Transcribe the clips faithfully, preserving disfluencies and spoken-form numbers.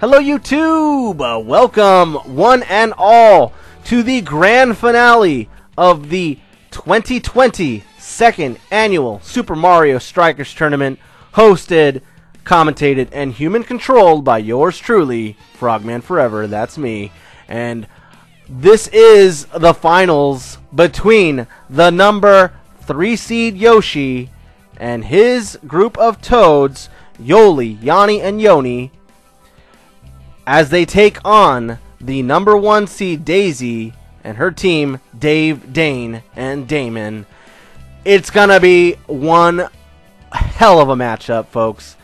Hello YouTube! Uh, welcome one and all to the grand finale of the twenty twenty second annual Super Mario Strikers tournament, hosted, commentated, and human controlled by yours truly, Frogman Forever, that's me. And this is the finals between the number three seed Yoshi and his group of toads, Yoli, Yanni, and Yoni, as they take on the number one seed Daisy and her team, Dave, Dane, and Damon. It's gonna be one hell of a matchup, folks.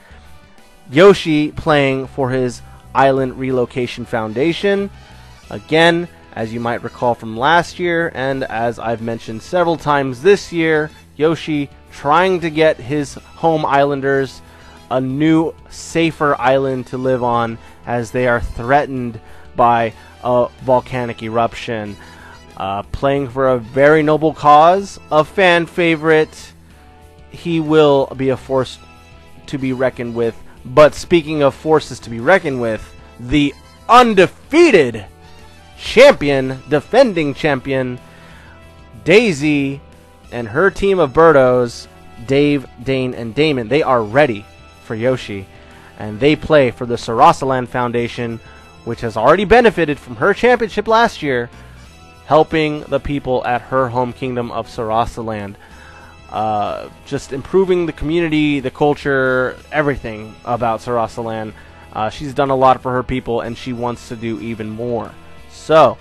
Yoshi playing for his Island Relocation Foundation. Again, as you might recall from last year, and as I've mentioned several times this year, Yoshi trying to get his home islanders a new, safer island to live on, as they are threatened by a volcanic eruption. Uh, playing for a very noble cause, a fan favorite, he will be a force to be reckoned with. But speaking of forces to be reckoned with, the undefeated champion, defending champion, Daisy and her team of birdos, Dave, Dane, and Damon, they are ready for Yoshi. And they play for the Sarasaland Foundation, which has already benefited from her championship last year, helping the people at her home kingdom of Sarasaland. Uh, just improving the community, the culture, everything about Sarasaland. Uh, she's done a lot for her people, and she wants to do even more. So,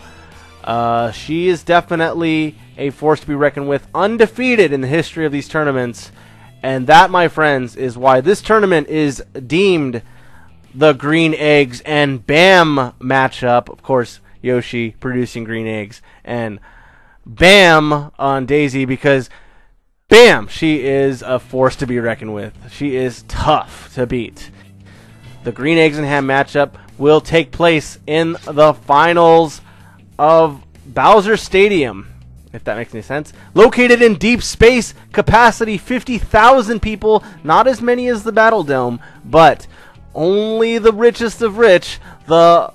uh, she is definitely a force to be reckoned with, undefeated in the history of these tournaments. And that, my friends, is why this tournament is deemed the Green Eggs and Bam matchup. Of course, Yoshi producing green eggs and Bam on Daisy, because Bam, she is a force to be reckoned with. She is tough to beat. The Green Eggs and Ham matchup will take place in the finals of Bowser Stadium, if that makes any sense. Located in deep space, capacity fifty thousand people, not as many as the Battle Dome, but only the richest of rich, the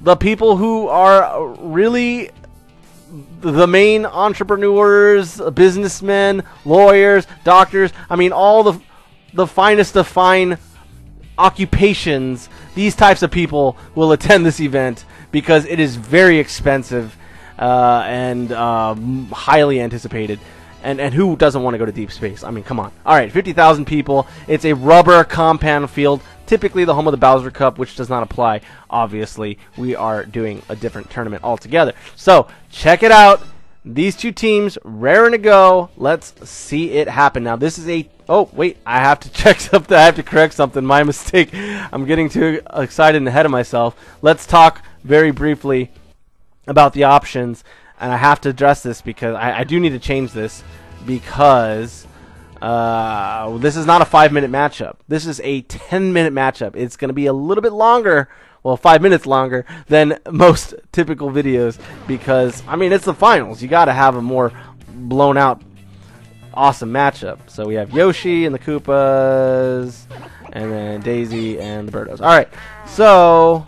the people who are really the main entrepreneurs, businessmen, lawyers, doctors, I mean all the the finest of fine occupations. These types of people will attend this event because it is very expensive. Uh, and uh, highly anticipated, and and who doesn't want to go to deep space? I mean, come on. All right, fifty thousand people. It's a rubber compound field, typically the home of the Bowser Cup, which does not apply. Obviously, we are doing a different tournament altogether. So check it out. These two teams raring to go. Let's see it happen. Now this is a. Oh wait, I have to check something. I have to correct something. My mistake. I'm getting too excited and ahead of myself. Let's talk very briefly about the options, and I have to address this because I, I do need to change this, because uh, this is not a five minute matchup. This is a ten minute matchup. It's going to be a little bit longer, well, five minutes longer than most typical videos, because I mean, it's the finals. You got to have a more blown out awesome matchup. So we have Yoshi and the Koopas, and then Daisy and the Birdos. Alright, so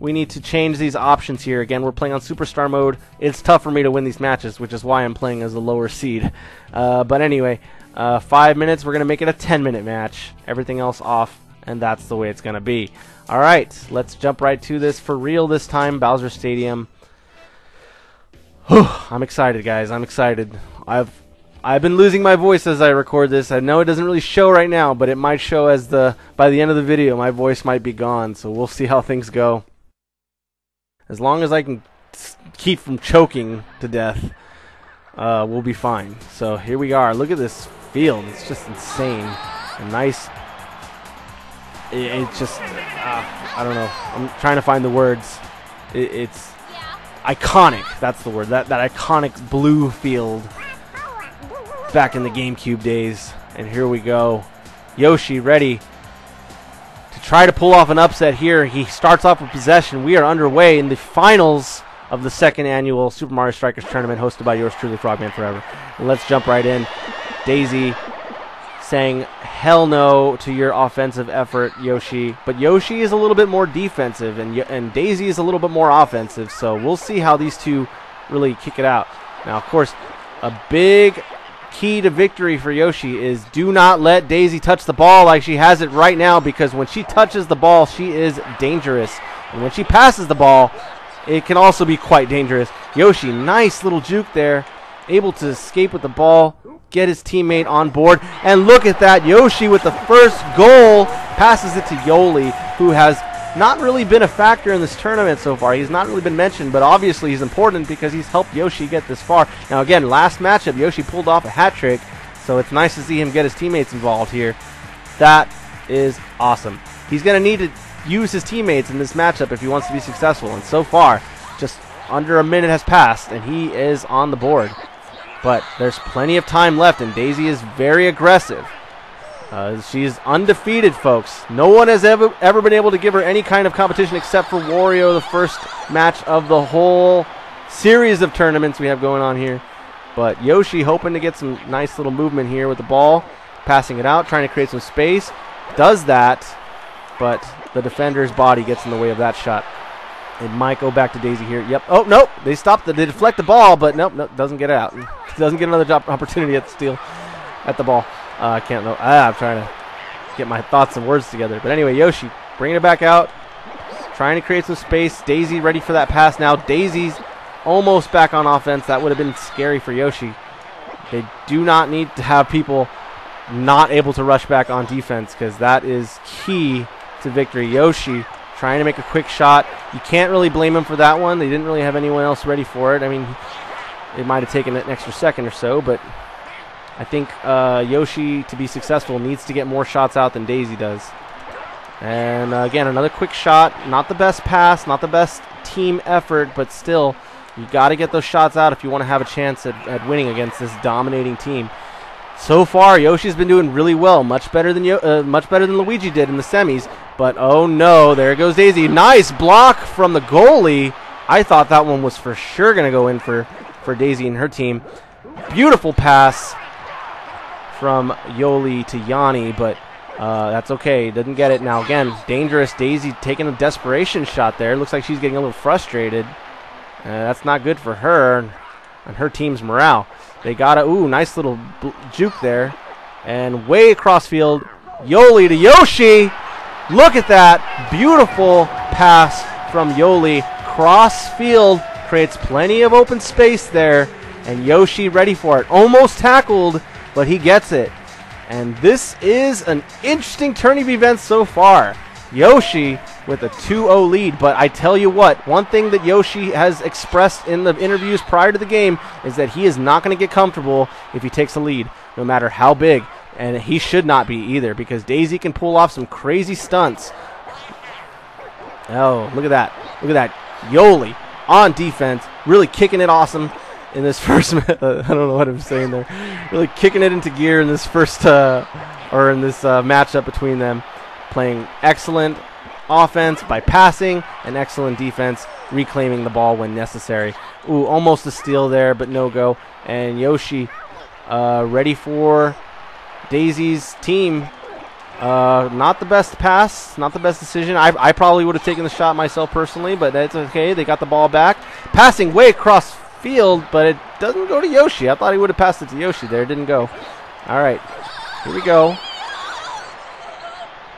we need to change these options here. Again, we're playing on Superstar mode. It's tough for me to win these matches, which is why I'm playing as the lower seed. Uh, but anyway, uh, five minutes. We're going to make it a ten minute match. Everything else off, and that's the way it's going to be. All right, let's jump right to this for real this time. Bowser Stadium. Whew, I'm excited, guys. I'm excited. I've I've been losing my voice as I record this. I know it doesn't really show right now, but it might show as the by the end of the video. My voice might be gone, so we'll see how things go. As long as I can keep from choking to death, uh, we'll be fine. So here we are. Look at this field. It's just insane. A nice. It, it's just. Uh, I don't know. I'm trying to find the words. It, it's iconic. That's the word. That that iconic blue field. Back in the GameCube days. And here we go. Yoshi ready. Try to pull off an upset here. He starts off with possession. We are underway in the finals of the second annual Super Mario Strikers tournament, hosted by yours truly, Frogman Forever. And let's jump right in. Daisy saying hell no to your offensive effort, Yoshi. But Yoshi is a little bit more defensive, and, and Daisy is a little bit more offensive. So we'll see how these two really kick it out. Now, of course, a big key to victory for Yoshi is do not let Daisy touch the ball like she has it right now, because when she touches the ball, she is dangerous. And when she passes the ball, it can also be quite dangerous. Yoshi, nice little juke there. Able to escape with the ball, get his teammate on board, and look at that. Yoshi with the first goal passes it to Yoli, who has not really been a factor in this tournament so far. He's not really been mentioned, but obviously he's important because he's helped Yoshi get this far. Now again, last matchup, Yoshi pulled off a hat trick, so it's nice to see him get his teammates involved here. That is awesome. He's going to need to use his teammates in this matchup if he wants to be successful, and so far, just under a minute has passed, and he is on the board. But there's plenty of time left, and Daisy is very aggressive. Uh, she's undefeated, folks. No one has ever, ever been able to give her any kind of competition except for Wario, the first match of the whole series of tournaments we have going on here. But Yoshi hoping to get some nice little movement here with the ball, passing it out, trying to create some space. Does that, but the defender's body gets in the way of that shot. It might go back to Daisy here. Yep. Oh, nope. They stopped. The, they deflect the ball, but nope, nope. Doesn't get it out. Doesn't get another job opportunity at the steal, at the ball. I uh, can't know. Ah, I'm trying to get my thoughts and words together. But anyway, Yoshi bringing it back out, trying to create some space. Daisy ready for that pass now. Daisy's almost back on offense. That would have been scary for Yoshi. They do not need to have people not able to rush back on defense, because that is key to victory. Yoshi trying to make a quick shot. You can't really blame him for that one. They didn't really have anyone else ready for it. I mean, it might have taken an extra second or so, but I think uh, Yoshi, to be successful, needs to get more shots out than Daisy does. And uh, again, another quick shot. Not the best pass, not the best team effort, but still, you got to get those shots out if you want to have a chance at, at winning against this dominating team. So far, Yoshi's been doing really well, much better than Yo uh, much better than Luigi did in the semis. But oh no, there goes Daisy. Nice block from the goalie. I thought that one was for sure going to go in for for Daisy and her team. Beautiful pass from Yoli to Yanni, but uh, that's okay. Didn't get it. Now again, dangerous Daisy taking a desperation shot there. Looks like she's getting a little frustrated. Uh, that's not good for her and her team's morale. They got a, ooh, nice little juke there. And way across field, Yoli to Yoshi. Look at that, beautiful pass from Yoli. Cross field, creates plenty of open space there. And Yoshi ready for it. Almost tackled, but he gets it. And this is an interesting turn of events so far. Yoshi with a two oh lead, but I tell you what, one thing that Yoshi has expressed in the interviews prior to the game is that he is not going to get comfortable if he takes a lead, no matter how big, and he should not be either, because Daisy can pull off some crazy stunts. Oh, look at that. Look at that. Yoli on defense, really kicking it awesome in this first, I don't know what I'm saying there, really kicking it into gear in this first, uh, or in this uh, matchup between them. Playing excellent offense by passing and excellent defense, reclaiming the ball when necessary. Ooh, almost a steal there, but no go. And Yoshi uh, ready for Daisy's team. Uh, not the best pass, not the best decision. I, I probably would have taken the shot myself personally, but that's okay. They got the ball back. Passing way across field, but it doesn't go to Yoshi. I thought he would have passed it to Yoshi there. It didn't go. All right, here we go.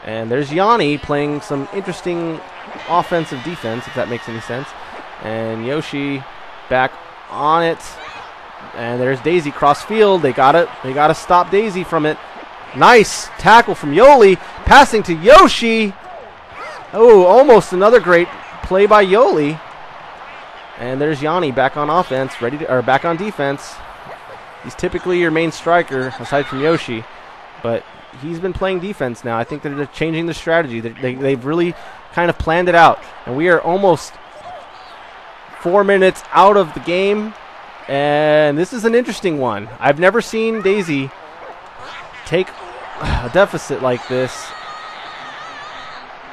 And there's Yanni playing some interesting offensive defense, if that makes any sense. And Yoshi back on it. And there's Daisy cross field. They got it. They got to stop Daisy from it. Nice tackle from Yoli. Passing to Yoshi. Oh, almost another great play by Yoli. And there's Yanni back on offense, ready to, or back on defense. He's typically your main striker, aside from Yoshi. But he's been playing defense now. I think that they're changing the strategy. They, they, they've really kind of planned it out. And we are almost four minutes out of the game. And this is an interesting one. I've never seen Daisy take a deficit like this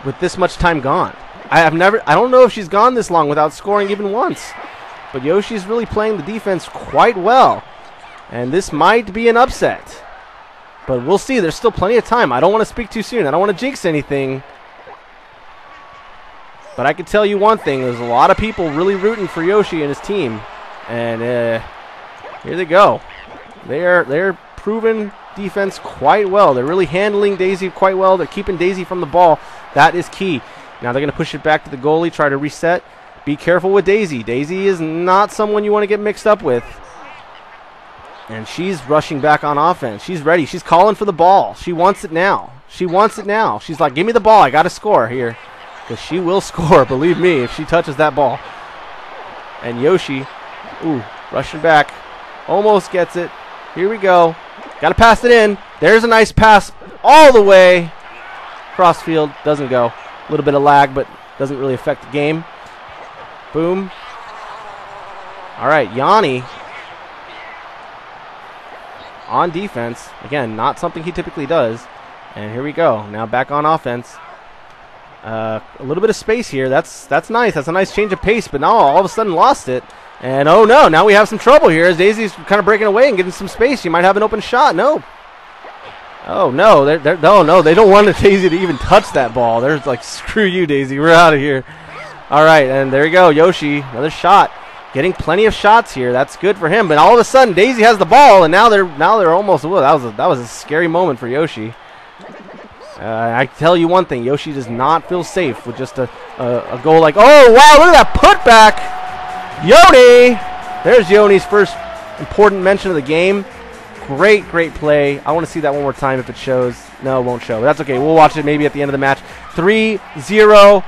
with this much time gone. I have never. I don't know if she's gone this long without scoring even once. But Yoshi's really playing the defense quite well. And this might be an upset. But we'll see. There's still plenty of time. I don't want to speak too soon. I don't want to jinx anything. But I can tell you one thing. There's a lot of people really rooting for Yoshi and his team. And uh, here they go. They're, they're proving defense quite well. They're really handling Daisy quite well. They're keeping Daisy from the ball. That is key. Now they're going to push it back to the goalie, try to reset. Be careful with Daisy. Daisy is not someone you want to get mixed up with. And she's rushing back on offense. She's ready. She's calling for the ball. She wants it now. She wants it now. She's like, give me the ball. I got to score here. Because she will score, believe me, if she touches that ball. And Yoshi, ooh, rushing back. Almost gets it. Here we go. Got to pass it in. There's a nice pass all the way. Crossfield doesn't go. A little bit of lag, but doesn't really affect the game. Boom. All right, Yanni. On defense. Again, not something he typically does. And here we go. Now back on offense. Uh, a little bit of space here. That's that's nice. That's a nice change of pace, but now all of a sudden lost it. And oh no, now we have some trouble here as Daisy's kind of breaking away and getting some space. You might have an open shot. No. Oh no, they're, they're, no, no, they don't want Daisy to even touch that ball. They're like, screw you, Daisy. We're out of here. All right, and there you go. Yoshi, another shot. Getting plenty of shots here. That's good for him. But all of a sudden, Daisy has the ball, and now they're now they're almost. Whoa, that was a, that was a scary moment for Yoshi. Uh, I tell you one thing, Yoshi does not feel safe with just a, a, a goal like, oh, wow, look at that putback. Yoni! There's Yoni's first important mention of the game. Great, great play. I want to see that one more time if it shows. No, it won't show. But that's okay. We'll watch it maybe at the end of the match. three zero.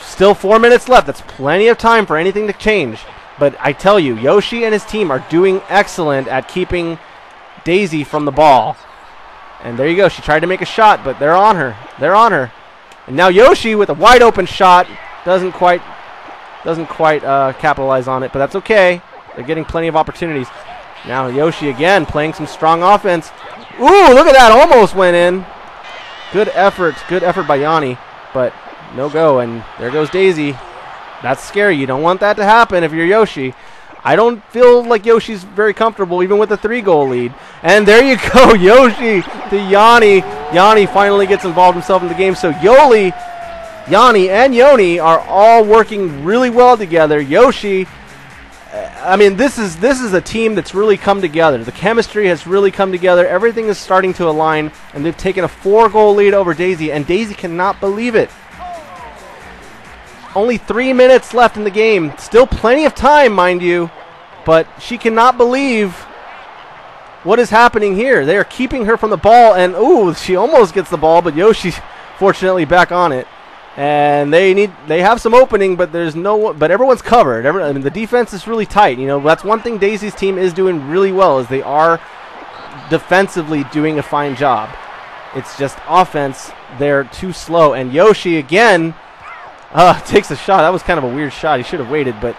Still four minutes left. That's plenty of time for anything to change. But I tell you, Yoshi and his team are doing excellent at keeping Daisy from the ball. And there you go. She tried to make a shot, but they're on her. They're on her. And now Yoshi with a wide open shot doesn't quite doesn't quite uh, capitalize on it, but that's okay. They're getting plenty of opportunities. Now Yoshi again playing some strong offense. Ooh, look at that. Almost went in. Good effort. Good effort by Yanni, but no go. And there goes Daisy. That's scary. You don't want that to happen if you're Yoshi. I don't feel like Yoshi's very comfortable, even with a three-goal lead. And there you go, Yoshi to Yanni. Yanni finally gets involved himself in the game. So Yoli, Yanni, and Yoni are all working really well together. Yoshi, I mean, this is this is a team that's really come together. The chemistry has really come together. Everything is starting to align, and they've taken a four-goal lead over Daisy, and Daisy cannot believe it. Only three minutes left in the game. Still plenty of time, mind you. But she cannot believe what is happening here. They are keeping her from the ball. And, ooh, she almost gets the ball. But Yoshi's fortunately back on it. And they need they have some opening, but there's no but everyone's covered. Every, I mean, the defense is really tight. You know, that's one thing Daisy's team is doing really well is they are defensively doing a fine job. It's just offense. They're too slow. And Yoshi, again... Uh, takes a shot. That was kind of a weird shot. He should have waited, but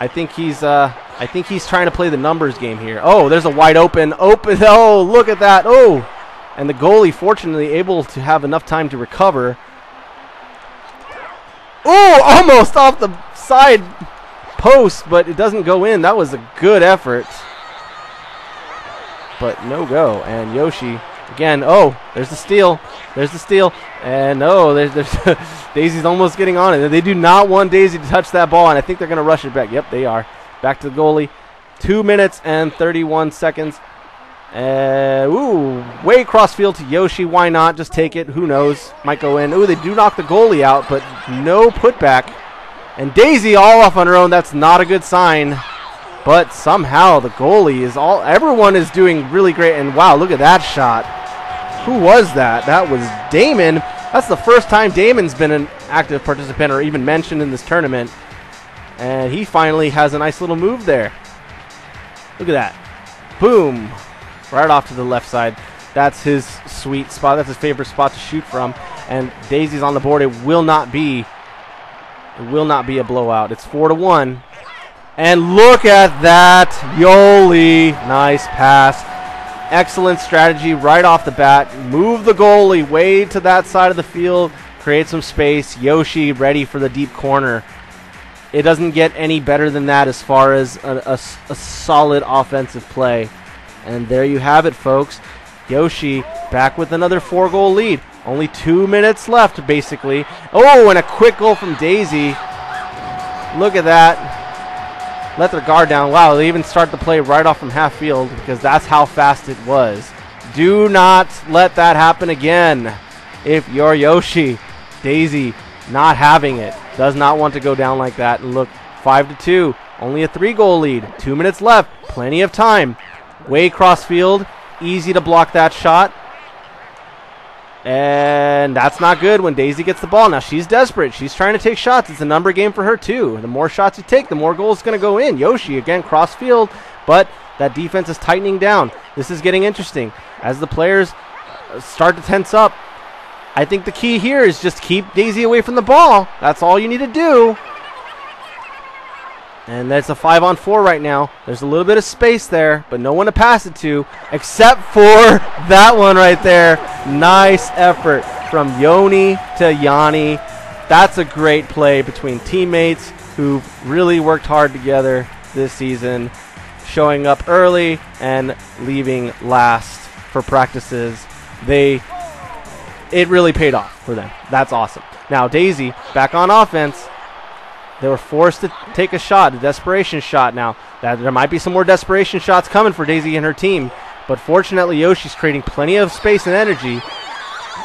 I think he's uh, I think he's trying to play the numbers game here. Oh, there's a wide open, open. Oh, look at that. Oh, and the goalie fortunately able to have enough time to recover. Oh, almost off the side post, but it doesn't go in. That was a good effort, but no go. And Yoshi. Again, oh, there's the steal. There's the steal. And oh, there's, there's Daisy's almost getting on it. They do not want Daisy to touch that ball, and I think they're going to rush it back. Yep, they are. Back to the goalie. Two minutes and thirty-one seconds. Uh, ooh, way cross field to Yoshi. Why not? Just take it. Who knows? Might go in. Ooh, they do knock the goalie out, but no putback. And Daisy all off on her own. That's not a good sign. But somehow the goalie is all... Everyone is doing really great. And wow, look at that shot. Who was that? That was Damon. That's the first time Damon's been an active participant or even mentioned in this tournament. And he finally has a nice little move there. Look at that. Boom. Right off to the left side. That's his sweet spot. That's his favorite spot to shoot from. And Daisy's on the board. It will not be... It will not be a blowout. It's four to one. And look at that. Yoli. Nice pass. Excellent strategy right off the bat. Move the goalie way to that side of the field. Create some space. Yoshi ready for the deep corner. It doesn't get any better than that as far as a, a, a solid offensive play. And there you have it, folks. Yoshi back with another four-goal lead. Only two minutes left, basically. Oh, and a quick goal from Daisy. Look at that. Let their guard down. Wow, they even start the play right off from half field because that's how fast it was. Do not let that happen again. If you're Yoshi, Daisy not having it. Does not want to go down like that. And look, five to two. Only a three-goal lead. Two minutes left. Plenty of time. Way cross field. Easy to block that shot. And that's not good when Daisy gets the ball. Now she's desperate. She's trying to take shots. It's a number game for her too. The more shots you take, the more goals going to go in. Yoshi again cross field, but that defense is tightening down. This is getting interesting as the players start to tense up. I think the key here is just keep Daisy away from the ball. That's all you need to do. And that's a five on four right now. There's a little bit of space there, but no one to pass it to except for that one right there. Nice effort from Yoni to Yanni. That's a great play between teammates who really worked hard together this season, showing up early and leaving last for practices. They, it really paid off for them. That's awesome. Now Daisy back on offense. They were forced to take a shot, a desperation shot. Now, that there might be some more desperation shots coming for Daisy and her team, but fortunately, Yoshi's creating plenty of space and energy.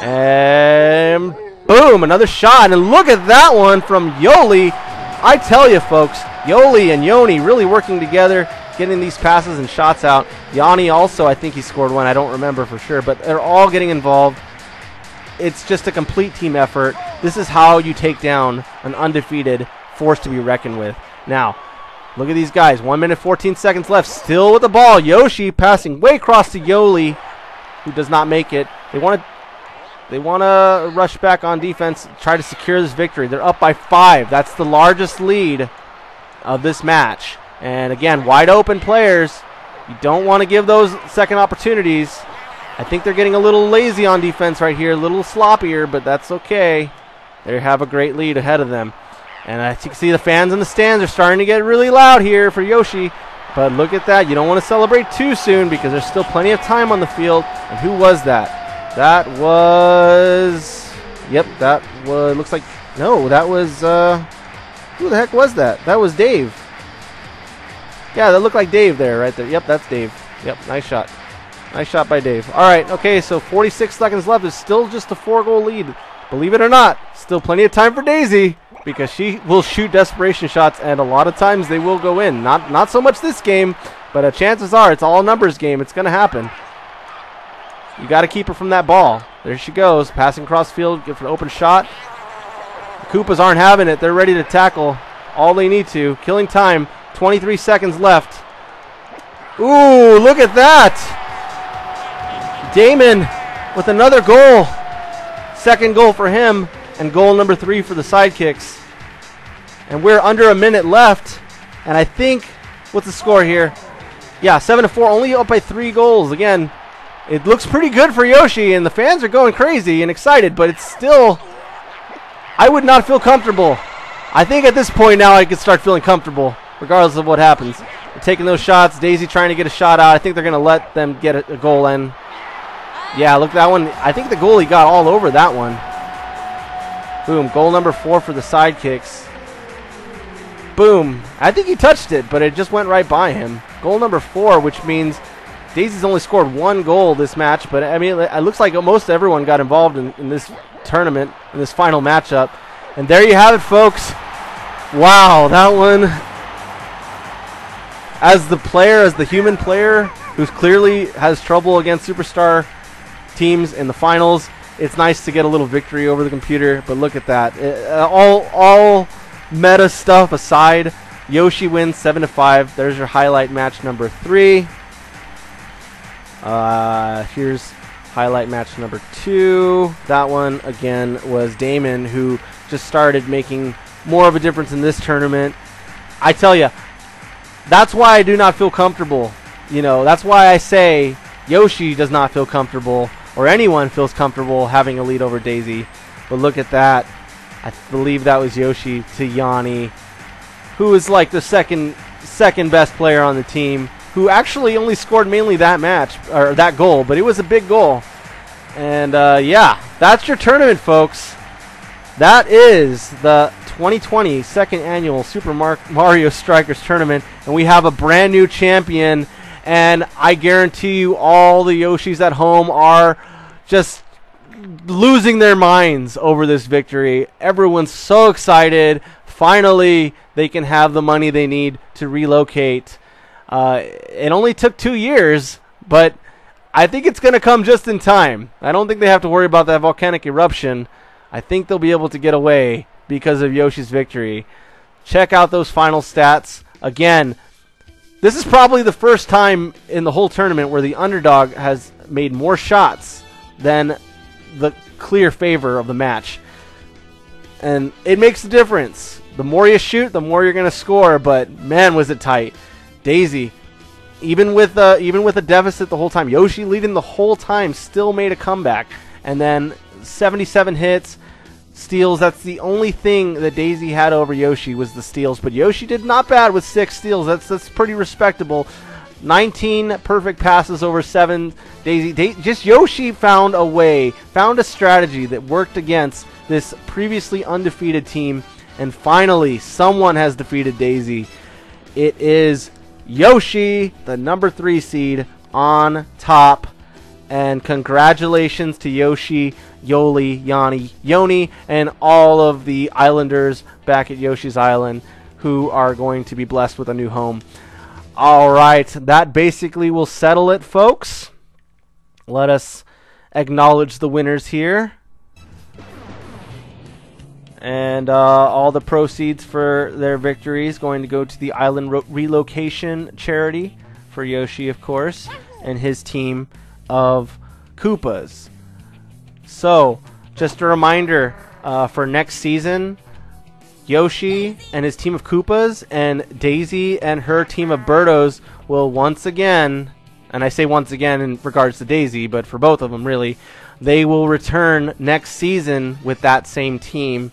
And boom, another shot. And look at that one from Yoli. I tell you, folks, Yoli and Yoni really working together, getting these passes and shots out. Yanni also, I think he scored one. I don't remember for sure, but they're all getting involved. It's just a complete team effort. This is how you take down an undefeated force to be reckoned with. Now, look at these guys. one minute, fourteen seconds left. Still with the ball. Yoshi passing way across to Yoli, who does not make it. They want to they want to rush back on defense, try to secure this victory. They're up by five. That's the largest lead of this match. And again, wide open players. You don't want to give those second opportunities. I think they're getting a little lazy on defense right here, a little sloppier, but that's okay. They have a great lead ahead of them. And as you can see, the fans in the stands are starting to get really loud here for Yoshi. But look at that. You don't want to celebrate too soon because there's still plenty of time on the field. And who was that? That was... Yep, that was... Looks like... No, that was... Uh, who the heck was that? That was Dave. Yeah, that looked like Dave there, right there. Yep, that's Dave. Yep, nice shot. Nice shot by Dave. All right, okay, so forty-six seconds left. There's still just a four-goal lead. Believe it or not, still plenty of time for Daisy, because she will shoot desperation shots, and a lot of times they will go in. Not not so much this game, but uh, chances are it's all numbers game. It's going to happen. You got to keep her from that ball. There she goes, passing cross field, get for an open shot. The Koopas aren't having it. They're ready to tackle all they need to. Killing time, twenty-three seconds left. Ooh, look at that. Damon with another goal. Second goal for him. And goal number three for the sidekicks. And we're under a minute left. And I think, what's the score here? Yeah, seven to four, only up by three goals. Again, it looks pretty good for Yoshi, and the fans are going crazy and excited, but it's still, I would not feel comfortable. I think at this point now I could start feeling comfortable, regardless of what happens. They're taking those shots. Daisy trying to get a shot out. I think they're going to let them get a goal in. Yeah, look, that one. I think the goalie got all over that one. Boom, goal number four for the sidekicks. Boom. I think he touched it, but it just went right by him. Goal number four, which means Daisy's only scored one goal this match, but I mean, it looks like almost everyone got involved in, in this tournament, in this final matchup. And there you have it, folks. Wow, that one. As the player, as the human player, who clearly has trouble against superstar teams in the finals, it's nice to get a little victory over the computer, but look at that. It, uh, all all meta stuff aside, Yoshi wins seven to five. There's your highlight match number three. Uh, here's highlight match number two. That one, again, was Damon, who just started making more of a difference in this tournament. I tell you, that's why I do not feel comfortable. You know, that's why I say Yoshi does not feel comfortable, or anyone feels comfortable having a lead over Daisy. But look at that. I believe that was Yoshi to Yanni, who is like the second second best player on the team. who actually only scored mainly that match, or that goal, but it was a big goal. And uh, yeah, that's your tournament, folks. That is the twenty twenty second annual Super Mar Mario Strikers tournament, and we have a brand new champion. And I guarantee you all the Yoshis at home are just losing their minds over this victory. Everyone's so excited. Finally, they can have the money they need to relocate. Uh, it only took two years, but I think it's going to come just in time. I don't think they have to worry about that volcanic eruption. I think they'll be able to get away because of Yoshi's victory. Check out those final stats. Again, this is probably the first time in the whole tournament where the underdog has made more shots than the clear favor of the match. And it makes a difference. The more you shoot, the more you're going to score, but man, was it tight. Daisy, even with uh, even with a deficit the whole time, Yoshi leading the whole time, still made a comeback. And then seventy-seven hits, steals. That's the only thing that Daisy had over Yoshi was the steals, but Yoshi did not bad with six steals. That's that's pretty respectable. nineteen perfect passes over seven. Daisy, da just Yoshi found a way, found a strategy that worked against this previously undefeated team, and finally someone has defeated Daisy. It is Yoshi, the number three seed, on top. And congratulations to Yoshi, Yoli, Yanni, Yoni, and all of the Islanders back at Yoshi's Island who are going to be blessed with a new home. All right, that basically will settle it, folks. Let us acknowledge the winners here. And uh, all the proceeds for their victories going to go to the Island Re- Relocation Charity for Yoshi, of course, and his team of Koopas. So, just a reminder uh, for next season, Yoshi and his team of Koopas and Daisy and her team of Birdos will once again, and I say once again in regards to Daisy, but for both of them really, they will return next season with that same team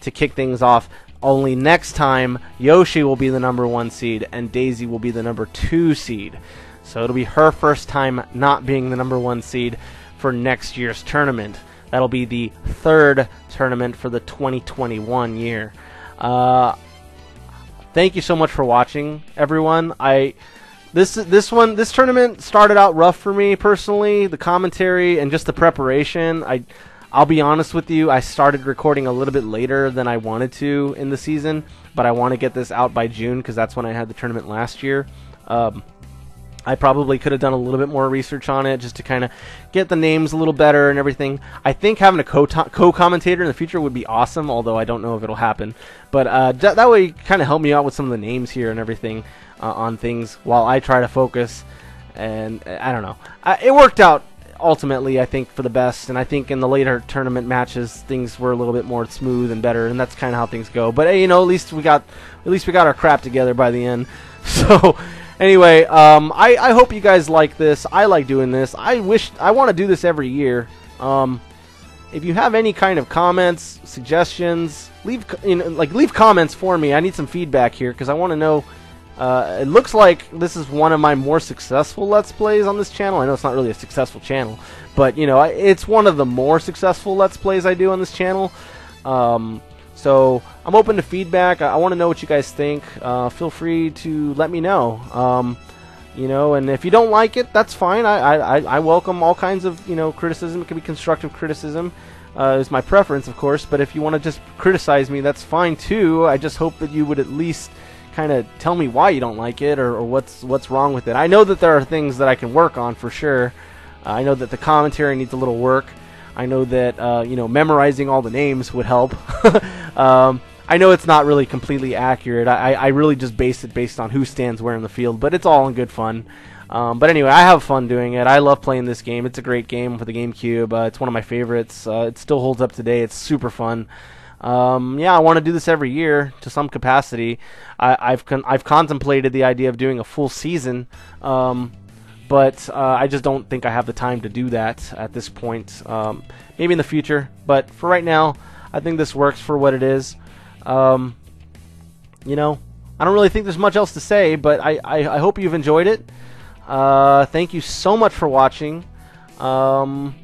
to kick things off. Only next time, Yoshi will be the number one seed and Daisy will be the number two seed. So it'll be her first time not being the number one seed for next year's tournament. That'll be the third tournament for the twenty twenty-one year. Uh, thank you so much for watching, everyone. I this this one this tournament started out rough for me personally. The commentary and just the preparation. I I'll be honest with you. I started recording a little bit later than I wanted to in the season, but I want to get this out by June because that's when I had the tournament last year. Um, I probably could have done a little bit more research on it just to kind of get the names a little better and everything. I think having a co-commentator in the future would be awesome, although I don't know if it'll happen. But uh, that way you kind of help me out with some of the names here and everything uh, on things while I try to focus. And I don't know. I, it worked out ultimately, I think, for the best. And I think in the later tournament matches, things were a little bit more smooth and better. And that's kind of how things go. But, hey, you know, at least we got at least we got our crap together by the end. So... Anyway, um, I, I hope you guys like this. I like doing this. I wish I want to do this every year. Um, if you have any kind of comments, suggestions, leave you know, like leave comments for me. I need some feedback here because I want to know. Uh, it looks like this is one of my more successful Let's Plays on this channel. I know it's not really a successful channel, but you know I, it's one of the more successful Let's Plays I do on this channel. Um, So I'm open to feedback. I, I want to know what you guys think. Uh, feel free to let me know. Um, you know, and if you don't like it, that's fine. I, I, I welcome all kinds of you know criticism. It can be constructive criticism. Uh, is my preference, of course. But if you want to just criticize me, that's fine too. I just hope that you would at least kind of tell me why you don't like it or, or what's what's wrong with it. I know that there are things that I can work on for sure. Uh, I know that the commentary needs a little work. I know that uh, you know memorizing all the names would help. um, I know it's not really completely accurate. I, I really just base it based on who stands where in the field, but it's all in good fun. Um, but anyway, I have fun doing it. I love playing this game. It's a great game for the GameCube. Uh, it's one of my favorites. Uh, it still holds up today. It's super fun. Um, yeah, I want to do this every year to some capacity. I, I've con I've contemplated the idea of doing a full season. Um, But uh, I just don't think I have the time to do that at this point. Um, maybe in the future. But for right now, I think this works for what it is. Um, you know, I don't really think there's much else to say. But I, I, I hope you've enjoyed it. Uh, thank you so much for watching. Um,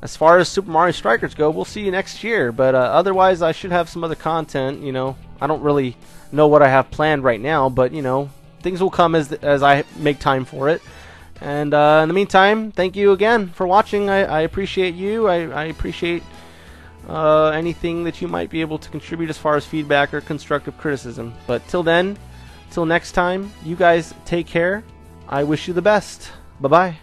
as far as Super Mario Strikers go, we'll see you next year. But uh, otherwise, I should have some other content. You know, I don't really know what I have planned right now, but you know, things will come as as I make time for it. And uh, in the meantime, thank you again for watching. I, I appreciate you. I, I appreciate uh, anything that you might be able to contribute as far as feedback or constructive criticism. But till then, till next time, you guys take care. I wish you the best. Bye-bye.